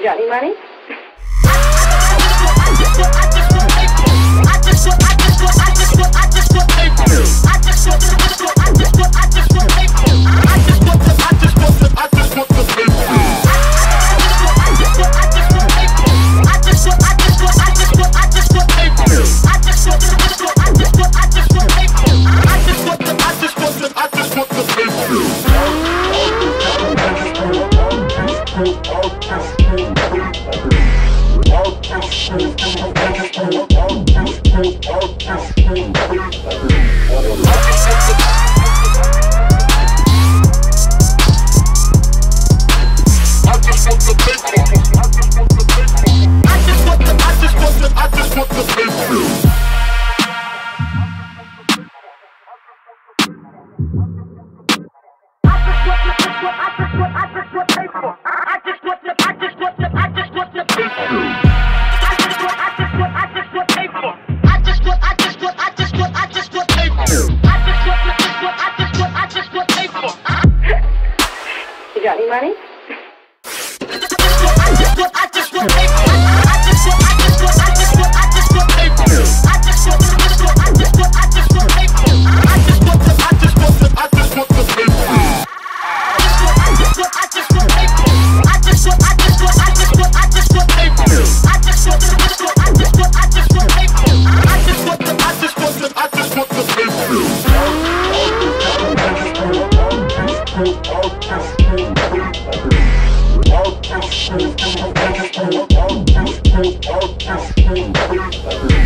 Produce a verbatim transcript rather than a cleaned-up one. You got any money? Money? I just